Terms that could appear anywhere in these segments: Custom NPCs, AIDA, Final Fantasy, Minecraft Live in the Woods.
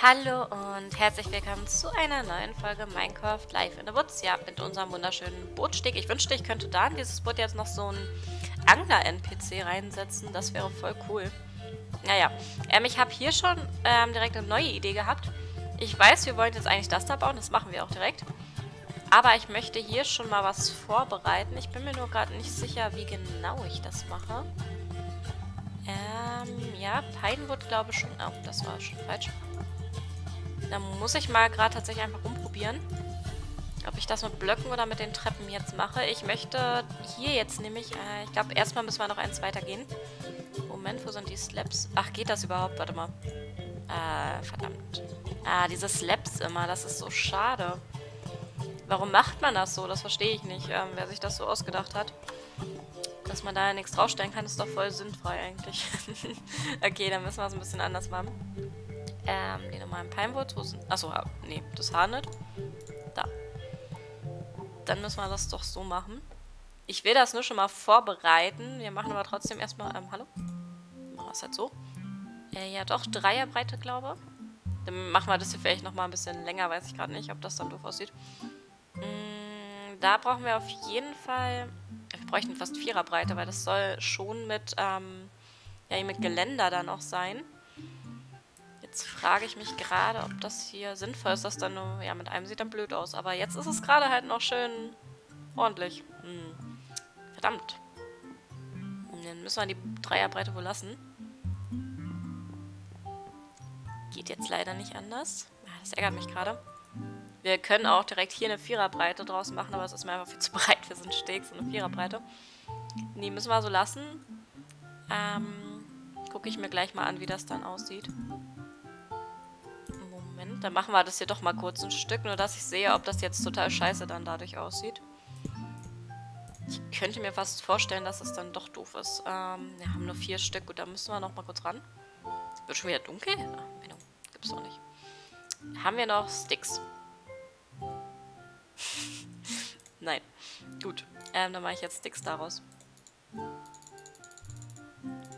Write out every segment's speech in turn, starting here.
Hallo und herzlich willkommen zu einer neuen Folge Minecraft Live in the Woods. Ja, mit unserem wunderschönen Bootsteg. Ich wünschte, ich könnte da in dieses Boot jetzt noch so einen Angler-NPC reinsetzen. Das wäre voll cool. Naja, ich habe hier schon direkt eine neue Idee gehabt. Ich weiß, wir wollen jetzt eigentlich das da bauen. Das machen wir auch direkt. Aber ich möchte hier schon mal was vorbereiten. Ich bin mir nur gerade nicht sicher, wie genau ich das mache. Ja, Pinewood glaube ich schon. Oh, das war schon falsch. Da muss ich mal gerade tatsächlich einfach rumprobieren, ob ich das mit Blöcken oder mit den Treppen jetzt mache. Ich möchte hier jetzt nämlich, ich glaube, erstmal müssen wir noch eins weitergehen. Moment, wo sind die Slabs? Ach, geht das überhaupt? Warte mal. Verdammt. Diese Slabs immer, das ist so schade. Warum macht man das so? Das verstehe ich nicht, wer sich das so ausgedacht hat. Dass man da nichts draufstellen kann, ist doch voll sinnfrei eigentlich. Okay, dann müssen wir es ein bisschen anders machen. Die normalen Pinewood, wo sind... Achso, nee, das Haar nicht. Da. Dann müssen wir das doch so machen. Ich will das nur schon mal vorbereiten. Wir machen aber trotzdem erstmal... hallo? Machen wir es halt so. Ja doch, Dreierbreite, glaube ich. Dann machen wir das hier vielleicht nochmal ein bisschen länger, weiß ich gerade nicht, ob das dann doof aussieht. Da brauchen wir auf jeden Fall... Wir bräuchten fast Viererbreite, weil das soll schon mit, ja, mit Geländer dann auch sein. Jetzt frage ich mich gerade, ob das hier sinnvoll ist, dass dann nur... Ja, mit einem sieht dann blöd aus. Aber jetzt ist es gerade halt noch schön ordentlich. Hm. Verdammt. Dann müssen wir die Dreierbreite wohl lassen. Geht jetzt leider nicht anders. Das ärgert mich gerade. Wir können auch direkt hier eine Viererbreite draus machen, aber es ist mir einfach viel zu breit für so einen Steg, so eine Viererbreite. Nee, müssen wir so lassen. Gucke ich mir gleich mal an, wie das dann aussieht. Dann machen wir das hier doch mal kurz ein Stück, nur dass ich sehe, ob das jetzt total scheiße dann dadurch aussieht. Ich könnte mir fast vorstellen, dass es dann doch doof ist. Wir haben nur 4 Stück, gut, da müssen wir noch mal kurz ran. Wird schon wieder dunkel? Ach, gibt's doch nicht. Haben wir noch Sticks? Nein. Gut, dann mache ich jetzt Sticks daraus.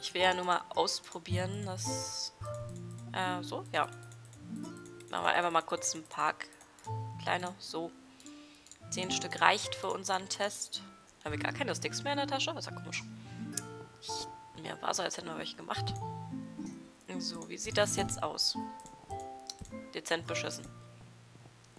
Ich will ja nur mal ausprobieren, dass... so, ja. Machen wir einfach mal kurz einen Park. Kleiner, so. 10 Stück reicht für unseren Test. Haben wir gar keine Sticks mehr in der Tasche? Das ist ja komisch. Mir war so, als hätten wir welche gemacht. So, wie sieht das jetzt aus? Dezent beschissen.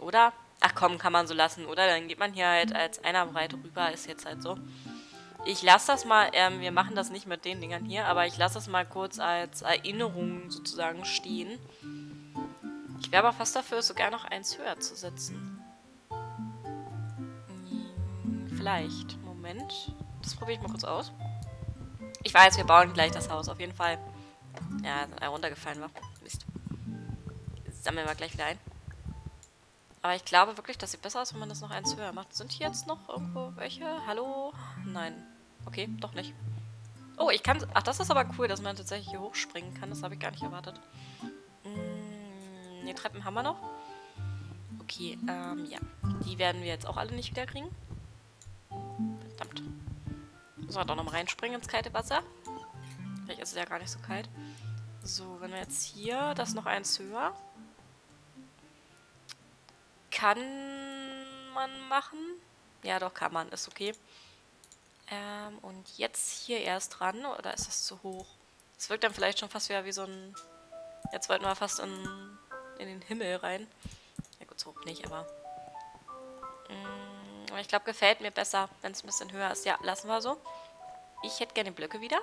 Oder? Ach komm, kann man so lassen, oder? Dann geht man hier halt als einer breit rüber. Ist jetzt halt so. Ich lasse das mal, wir machen das nicht mit den Dingern hier, aber ich lasse das mal kurz als Erinnerung sozusagen stehen. Ich wäre aber fast dafür, sogar noch eins höher zu setzen. Vielleicht. Moment. Das probiere ich mal kurz aus. Ich weiß, wir bauen gleich das Haus, auf jeden Fall. Ja, da runtergefallen war. Mist. Jetzt sammeln wir gleich wieder ein. Aber ich glaube wirklich, das sieht besser aus, wenn man das noch eins höher macht. Sind hier jetzt noch irgendwo welche? Hallo? Nein. Okay, doch nicht. Oh, ich kann... Ach, das ist aber cool, dass man tatsächlich hier hochspringen kann. Das habe ich gar nicht erwartet. Die Treppen haben wir noch. Okay, ja. Die werden wir jetzt auch alle nicht wieder kriegen. Verdammt. Müssen wir doch noch mal reinspringen ins kalte Wasser. Vielleicht ist es ja gar nicht so kalt. So, wenn wir jetzt hier das noch eins höher. Kann man machen? Ja, doch, kann man. Ist okay. Und jetzt hier erst ran. Oder ist das zu hoch? Das wirkt dann vielleicht schon fast wieder wie so ein... Jetzt wollten wir fast in den Himmel rein. Ja gut, so hoch nicht, aber... Aber ich glaube, gefällt mir besser, wenn es ein bisschen höher ist. Ja, lassen wir so. Ich hätte gerne Blöcke wieder.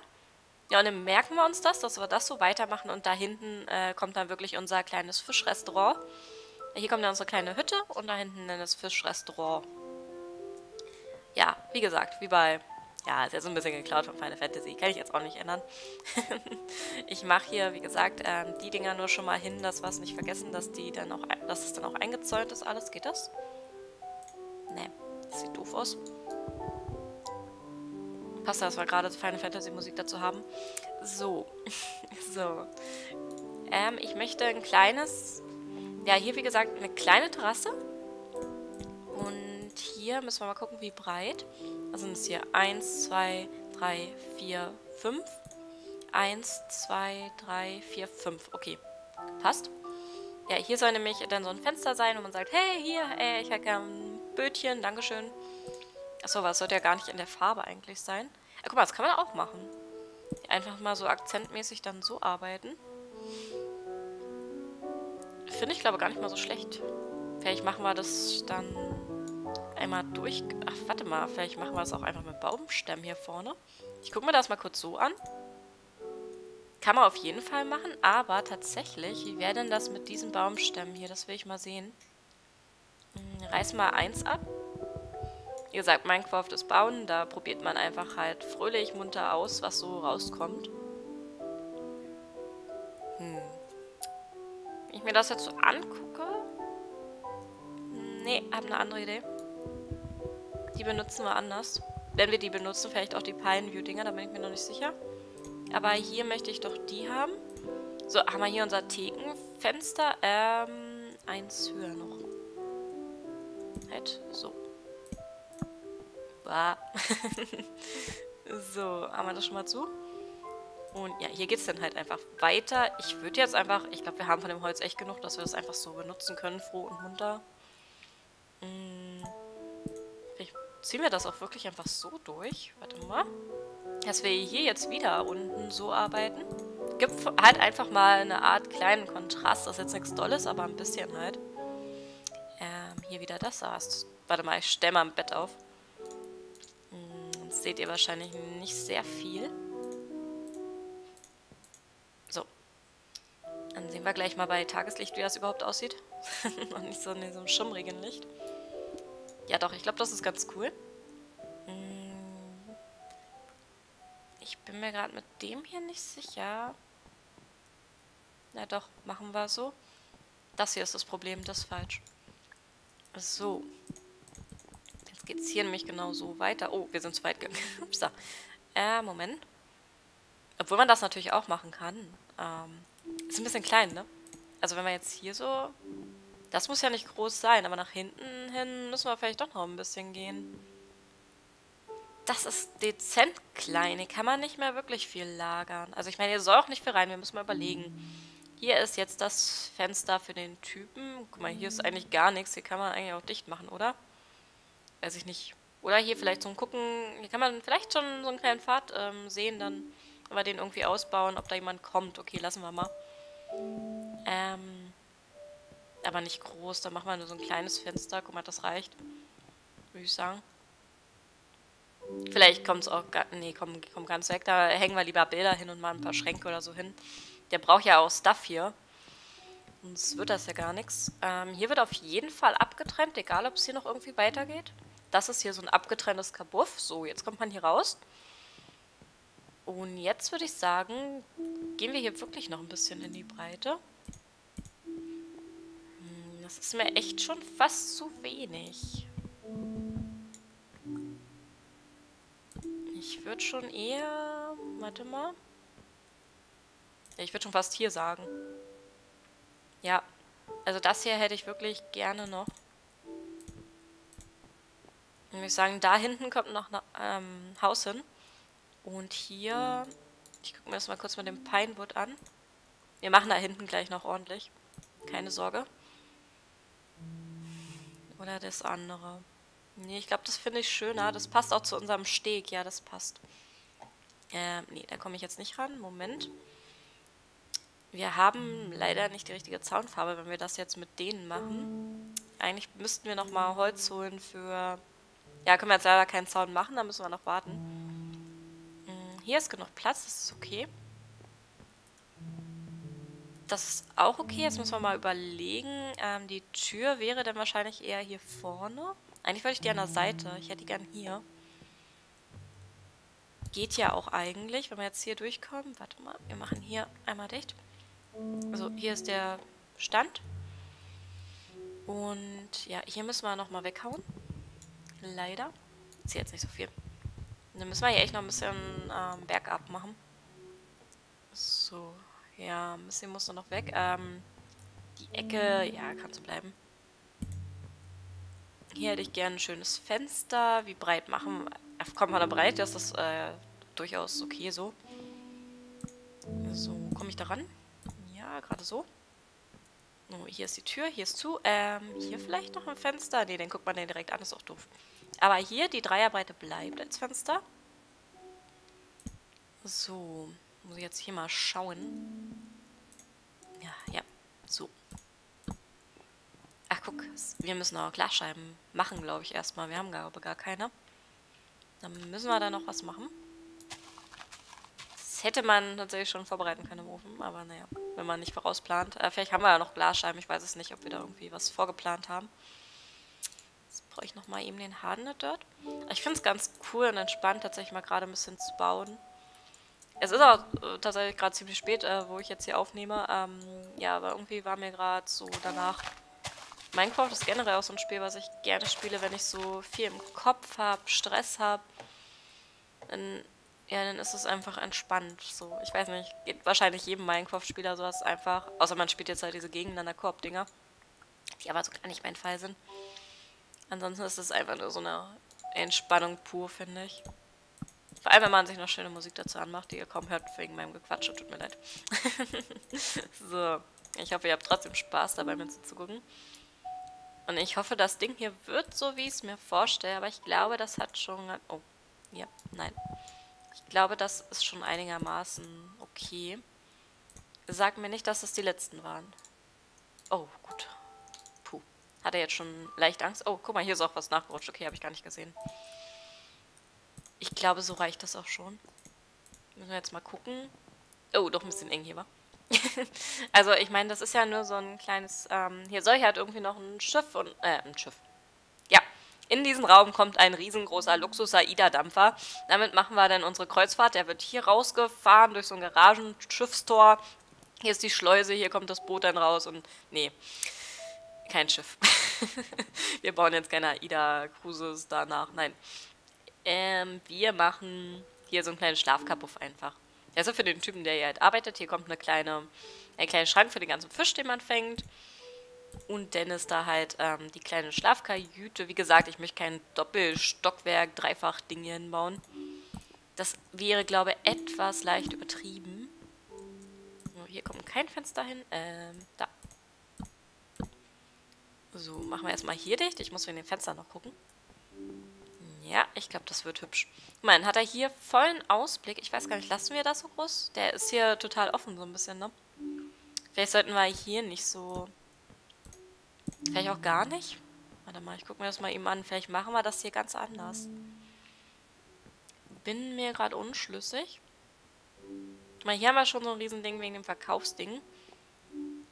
Ja, und dann merken wir uns das, dass wir das so weitermachen. Und da hinten kommt dann wirklich unser kleines Fischrestaurant. Hier kommt dann unsere kleine Hütte und da hinten dann das Fischrestaurant. Ja, wie gesagt, wie bei... Ja, ist ja so ein bisschen geklaut von Final Fantasy. Kann ich jetzt auch nicht ändern. Ich mache hier, wie gesagt, die Dinger nur schon mal hin, dass wir es nicht vergessen, dass die dann auch, dass es dann auch eingezäunt ist. Alles geht das? Nee, das sieht doof aus. Passt, dass wir gerade Final Fantasy Musik dazu haben. So. So. Ich möchte ein kleines... Ja, hier wie gesagt eine kleine Terrasse. Und hier müssen wir mal gucken, wie breit... Also sind es hier 1, 2, 3, 4, 5. 1, 2, 3, 4, 5. Okay, passt. Ja, hier soll nämlich dann so ein Fenster sein, wo man sagt, hey, hier, ich hätte gerne ein Bötchen, dankeschön. Achso, was sollte ja gar nicht in der Farbe eigentlich sein. Ja, guck mal, das kann man auch machen. Einfach mal so akzentmäßig dann so arbeiten. Finde ich, glaube ich, gar nicht mal so schlecht. Vielleicht machen wir das dann einmal durch... Ach, warte mal. Vielleicht machen wir das auch einfach mit Baumstämmen hier vorne. Ich gucke mir das mal kurz so an. Kann man auf jeden Fall machen, aber tatsächlich, wie wäre denn das mit diesen Baumstämmen hier? Das will ich mal sehen. Reiß mal 1 ab. Wie gesagt, Minecraft ist Bauen. Da probiert man einfach halt fröhlich, munter aus, was so rauskommt. Wenn ich mir das jetzt so angucke... Nee, hab eine andere Idee. Die benutzen wir anders. Wenn wir die benutzen, vielleicht auch die Pine-View-Dinger, da bin ich mir noch nicht sicher. Aber hier möchte ich doch die haben. So, haben wir hier unser Thekenfenster. Eins höher noch. Halt, so. Bah. So, haben wir das schon mal zu. Und ja, hier geht es dann halt einfach weiter. Ich würde jetzt einfach, ich glaube, wir haben von dem Holz echt genug, dass wir das einfach so benutzen können, froh und munter. Vielleicht ziehen wir das auch wirklich einfach so durch. Warte mal. Dass wir hier jetzt wieder unten so arbeiten. Gibt halt einfach mal eine Art kleinen Kontrast. Das ist jetzt nichts Dolles, aber ein bisschen halt. Hier wieder das saß. Warte mal, ich stelle mal ein Bett auf. Jetzt seht ihr wahrscheinlich nicht sehr viel. So. Dann sehen wir gleich mal bei Tageslicht, wie das überhaupt aussieht. Und nicht so in so einem schummrigen Licht. Ja doch, ich glaube, das ist ganz cool. Ich bin mir gerade mit dem hier nicht sicher. Na doch, machen wir so. Das hier ist das Problem, das ist falsch. So. Jetzt geht es hier nämlich genau so weiter. Oh, wir sind zu weit gegangen. Upsa. Moment. Obwohl man das natürlich auch machen kann. Ist ein bisschen klein, ne? Also wenn wir jetzt hier so... Das muss ja nicht groß sein, aber nach hinten hin müssen wir vielleicht doch noch ein bisschen gehen. Das ist dezent klein. Hier kann man nicht mehr wirklich viel lagern. Also ich meine, hier soll auch nicht viel rein. Wir müssen mal überlegen. Hier ist jetzt das Fenster für den Typen. Guck mal, hier ist eigentlich gar nichts. Hier kann man eigentlich auch dicht machen, oder? Weiß ich nicht. Oder hier vielleicht zum Gucken. Hier kann man vielleicht schon so einen kleinen Pfad sehen. Dann können wir den irgendwie ausbauen, ob da jemand kommt. Okay, lassen wir mal. Aber nicht groß. Dann machen wir nur so ein kleines Fenster. Guck mal, das reicht. Würde ich sagen. Vielleicht kommt es auch... Nee, komm ganz weg. Da hängen wir lieber Bilder hin und mal ein paar Schränke oder so hin. Der braucht ja auch Stuff hier. Sonst wird das ja gar nichts. Hier wird auf jeden Fall abgetrennt, egal ob es hier noch irgendwie weitergeht. Das ist hier so ein abgetrenntes Kabuff. So, jetzt kommt man hier raus. Und jetzt würde ich sagen, gehen wir hier wirklich noch ein bisschen in die Breite. Das ist mir echt schon fast zu wenig. Ich würde schon eher... Warte mal. Ja, ich würde schon fast hier sagen. Ja. Also das hier hätte ich wirklich gerne noch. Ich würde sagen, da hinten kommt noch ein Haus hin. Und hier... Ich gucke mir das mal kurz mit dem Pinewood an. Wir machen da hinten gleich noch ordentlich. Keine Sorge. Oder das andere... Nee, ich glaube, das finde ich schöner. Das passt auch zu unserem Steg. Ja, das passt. Nee, da komme ich jetzt nicht ran. Moment. Wir haben leider nicht die richtige Zaunfarbe, wenn wir das jetzt mit denen machen. Eigentlich müssten wir nochmal Holz holen für... Ja, können wir jetzt leider keinen Zaun machen, da müssen wir noch warten. Hier ist genug Platz, das ist okay. Das ist auch okay. Jetzt müssen wir mal überlegen. Die Tür wäre dann wahrscheinlich eher hier vorne. Eigentlich wollte ich die an der Seite. Ich hätte die gern hier. Geht ja auch eigentlich, wenn wir jetzt hier durchkommen. Warte mal, wir machen hier einmal dicht. Also hier ist der Stand. Und ja, hier müssen wir nochmal weghauen. Leider. Ist jetzt nicht so viel. Und dann müssen wir hier echt noch ein bisschen bergab machen. So, ja, ein bisschen muss noch weg. Die Ecke, ja, kann so bleiben. Hier hätte ich gerne ein schönes Fenster. Wie breit machen wir? Kommt man da breit? Das ist durchaus okay so. So, komme ich da ran? Ja, gerade so. Hier ist die Tür, hier ist zu. Hier vielleicht noch ein Fenster. Ne, den guckt man den direkt an, ist auch doof. Aber hier, die Dreierbreite bleibt als Fenster. So, muss ich jetzt hier mal schauen. Ja, so. Ach, guck, wir müssen noch Glasscheiben machen, glaube ich, erstmal. Wir haben gar keine. Dann müssen wir da noch was machen. Das hätte man tatsächlich schon vorbereiten können im Ofen, aber naja, wenn man nicht vorausplant. Vielleicht haben wir ja noch Glasscheiben, ich weiß es nicht, ob wir da irgendwie was vorgeplant haben. Jetzt brauche ich nochmal eben den Hardened Dirt. Ich finde es ganz cool und entspannt, tatsächlich mal gerade ein bisschen zu bauen. Es ist aber tatsächlich gerade ziemlich spät, wo ich jetzt hier aufnehme. Ja, aber irgendwie war mir gerade so danach... Minecraft ist generell auch so ein Spiel, was ich gerne spiele, wenn ich so viel im Kopf habe, Stress habe. Dann ist es einfach entspannt. So, ich weiß nicht, geht wahrscheinlich jedem Minecraft-Spieler sowas einfach. Außer man spielt jetzt halt diese Gegeneinander-Koop-Dinger, die aber so gar nicht mein Fall sind. Ansonsten ist es einfach nur so eine Entspannung pur, finde ich. Vor allem, wenn man sich noch schöne Musik dazu anmacht, die ihr kaum hört wegen meinem Gequatsche. Tut mir leid. So, ich hoffe, ihr habt trotzdem Spaß dabei, mir zuzugucken. Und ich hoffe, das Ding hier wird so, wie ich es mir vorstelle. Aber ich glaube, das hat schon... Oh, ja, nein. Ich glaube, das ist schon einigermaßen okay. Sag mir nicht, dass das die letzten waren. Oh, gut. Puh. Hat er jetzt schon leicht Angst? Oh, guck mal, hier ist auch was nachgerutscht. Okay, habe ich gar nicht gesehen. Ich glaube, so reicht das auch schon. Müssen wir jetzt mal gucken. Oh, doch ein bisschen eng hier, war. Also, ich meine, das ist ja nur so ein kleines, hier soll ich halt irgendwie noch ein Schiff und, ein Schiff. Ja, in diesen Raum kommt ein riesengroßer Luxus-AIDA-Dampfer. Damit machen wir dann unsere Kreuzfahrt. Der wird hier rausgefahren durch so ein Garagenschiffstor. Hier ist die Schleuse, hier kommt das Boot dann raus und, nee, kein Schiff. Wir bauen jetzt keine AIDA-Cruises danach, nein. Wir machen hier so einen kleinen Schlafkabuff einfach. Also für den Typen, der hier halt arbeitet. Hier kommt ein kleiner Schrank für den ganzen Fisch, den man fängt. Und dann ist da halt die kleine Schlafkajüte. Wie gesagt, ich möchte kein Doppelstockwerk, Dreifach-Ding hier hinbauen. Das wäre, glaube ich, etwas leicht übertrieben. So, hier kommt kein Fenster hin. Da. So, machen wir erstmal hier dicht. Ich muss wegen dem Fenster noch gucken. Ja, ich glaube, das wird hübsch. Mann, hat er hier vollen Ausblick. Ich weiß gar nicht, lassen wir das so groß? Der ist hier total offen so ein bisschen, ne? Vielleicht sollten wir hier nicht so... Vielleicht auch gar nicht? Warte mal, ich gucke mir das mal eben an. Vielleicht machen wir das hier ganz anders. Bin mir gerade unschlüssig. Mal, hier haben wir schon so ein Riesending wegen dem Verkaufsding.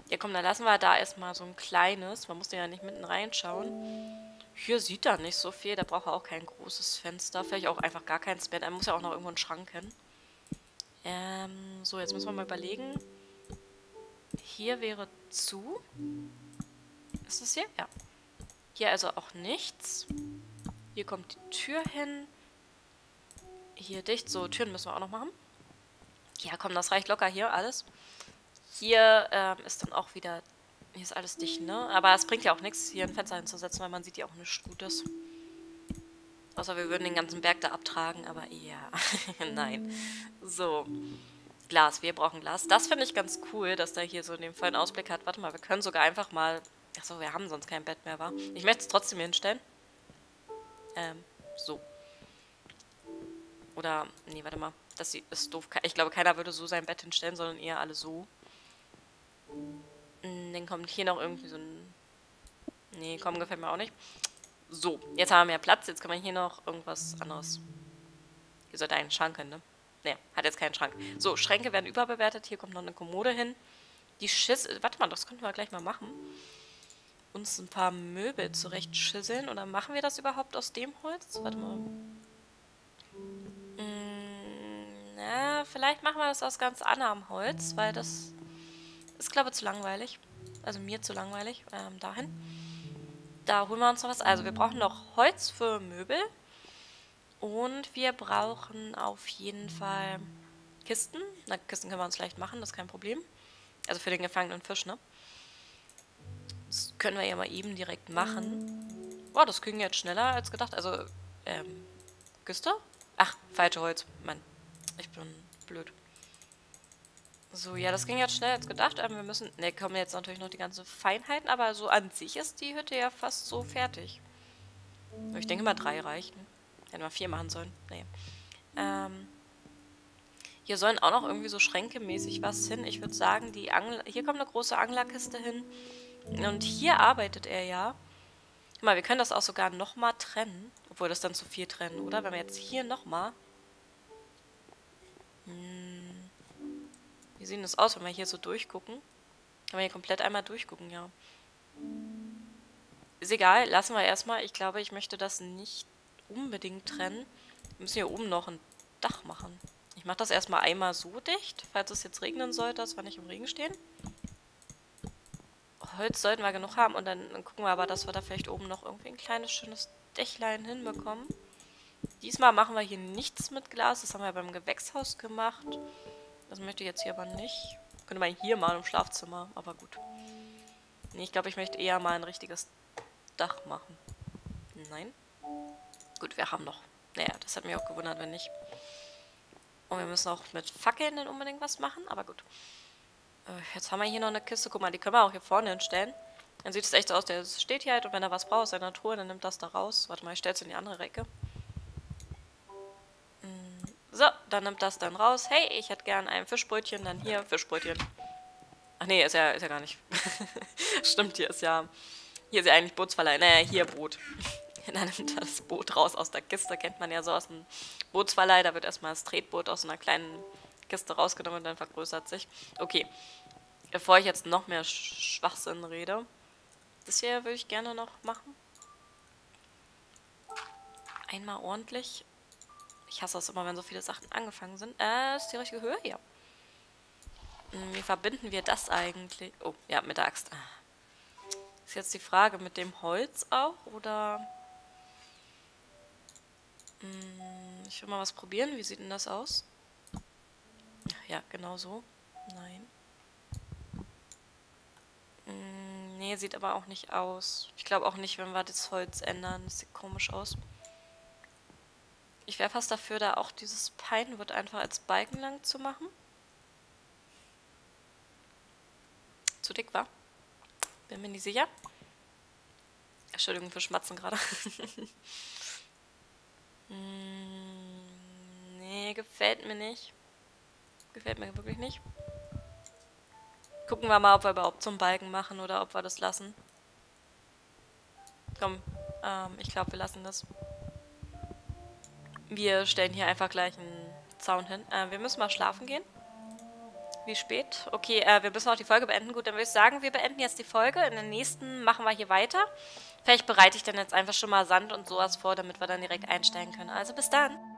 Ja komm, dann lassen wir da erstmal so ein kleines. Man muss ja nicht mitten reinschauen. Hier sieht er nicht so viel, da braucht er auch kein großes Fenster. Vielleicht auch einfach gar kein Span. Er muss ja auch noch irgendwo einen Schrank hin. So, jetzt müssen wir mal überlegen. Hier wäre zu. Ist das hier? Ja. Hier also auch nichts. Hier kommt die Tür hin. Hier dicht. So, Türen müssen wir auch noch machen. Ja, komm, das reicht locker hier alles. Hier ist dann auch wieder... Hier ist alles dicht, ne? Aber es bringt ja auch nichts, hier ein Fenster hinzusetzen, weil man sieht ja auch nichts Gutes. Außer wir würden den ganzen Berg da abtragen, aber ja, nein. So, Glas, wir brauchen Glas. Das finde ich ganz cool, dass der hier so den vollen Ausblick hat. Warte mal, wir können sogar einfach mal... Achso, wir haben sonst kein Bett mehr, wa? Ich möchte es trotzdem hier hinstellen. So. Oder, nee, warte mal. Das ist doof. Ich glaube, keiner würde so sein Bett hinstellen, sondern eher alle so. Dann kommt hier noch irgendwie so ein... Nee, komm, gefällt mir auch nicht. So, jetzt haben wir mehr Platz. Jetzt kann man hier noch irgendwas anderes... Hier sollte ein Schrank hin, ne? Ne, hat jetzt keinen Schrank. So, Schränke werden überbewertet. Hier kommt noch eine Kommode hin. Die Schüssel... Warte mal, das könnten wir gleich mal machen. Uns ein paar Möbel zurecht schüsseln. Oder machen wir das überhaupt aus dem Holz? Warte mal. Na, vielleicht machen wir das aus ganz anderem Holz, weil das... Ist, glaube ich, zu langweilig. Also mir zu langweilig. Dahin. Da holen wir uns noch was. Also wir brauchen noch Holz für Möbel. Und wir brauchen auf jeden Fall Kisten. Na, Kisten können wir uns leicht machen, das ist kein Problem. Also für den gefangenen Fisch, ne? Das können wir ja mal eben direkt machen. Boah, das ging jetzt schneller als gedacht. Also, Kiste? Ach, falsche Holz. Mann, ich bin blöd. So, ja, das ging jetzt schneller als gedacht, aber wir müssen... Ne, kommen jetzt natürlich noch die ganzen Feinheiten, aber so an sich ist die Hütte ja fast so fertig. Ich denke mal 3 reichen. Hätten wir 4 machen sollen. Nee. Hier sollen auch noch irgendwie so schränkemäßig was hin. Ich würde sagen, die Angler... Hier kommt eine große Anglerkiste hin. Und hier arbeitet er ja. Guck mal, wir können das auch sogar nochmal trennen. Obwohl das dann zu viel trennen, oder? Wenn wir jetzt hier nochmal... Wie sieht das aus, wenn wir hier so durchgucken? Wenn wir hier komplett einmal durchgucken, ja. Ist egal, lassen wir erstmal. Ich glaube, ich möchte das nicht unbedingt trennen. Wir müssen hier oben noch ein Dach machen. Ich mache das erstmal einmal so dicht, falls es jetzt regnen sollte, dass wir nicht im Regen stehen. Holz sollten wir genug haben und dann gucken wir aber, dass wir da vielleicht oben noch irgendwie ein kleines, schönes Dächlein hinbekommen. Diesmal machen wir hier nichts mit Glas. Das haben wir beim Gewächshaus gemacht. Das möchte ich jetzt hier aber nicht. Könnte man hier mal im Schlafzimmer, aber gut. Nee, ich glaube, ich möchte eher mal ein richtiges Dach machen. Nein. Gut, wir haben noch. Naja, das hat mich auch gewundert, wenn nicht. Und wir müssen auch mit Fackeln dann unbedingt was machen, aber gut. Jetzt haben wir hier noch eine Kiste. Guck mal, die können wir auch hier vorne hinstellen. Dann sieht es echt so aus, der steht hier halt und wenn er was braucht aus seiner Truhe, dann nimmt das da raus. Warte mal, ich stelle es in die andere Ecke. So, dann nimmt das dann raus. Hey, ich hätte gern ein Fischbrötchen, dann hier Fischbrötchen. Ach nee, ist ja gar nicht. Stimmt, hier ist ja eigentlich Bootsverleih. Naja, hier Boot. Dann nimmt er das Boot raus aus der Kiste. Kennt man ja so aus dem Bootsverleih. Da wird erstmal das Tretboot aus so einer kleinen Kiste rausgenommen und dann vergrößert sich. Okay, bevor ich jetzt noch mehr Schwachsinn rede. Das hier würde ich gerne noch machen. Einmal ordentlich. Ich hasse das immer, wenn so viele Sachen angefangen sind. Ist die richtige Höhe? Ja. Wie verbinden wir das eigentlich? Oh, ja, mit der Axt. Ist jetzt die Frage, mit dem Holz auch, oder? Ich will mal was probieren. Wie sieht denn das aus? Ja, genau so. Nein. Nee, sieht aber auch nicht aus. Ich glaube auch nicht, wenn wir das Holz ändern. Das sieht komisch aus. Ich wäre fast dafür, da auch dieses Pinewood einfach als Balken lang zu machen. Zu dick, wa? Bin mir nicht sicher. Entschuldigung für Schmatzen gerade. Nee, gefällt mir nicht. Gefällt mir wirklich nicht. Gucken wir mal, ob wir überhaupt zum Balken machen oder ob wir das lassen. Komm, ich glaube, wir lassen das. Wir stellen hier einfach gleich einen Zaun hin. Wir müssen mal schlafen gehen. Wie spät? Okay, wir müssen auch die Folge beenden. Gut, dann würde ich sagen, wir beenden jetzt die Folge. In der nächsten machen wir hier weiter. Vielleicht bereite ich dann jetzt einfach schon mal Sand und sowas vor, damit wir dann direkt einsteigen können. Also bis dann.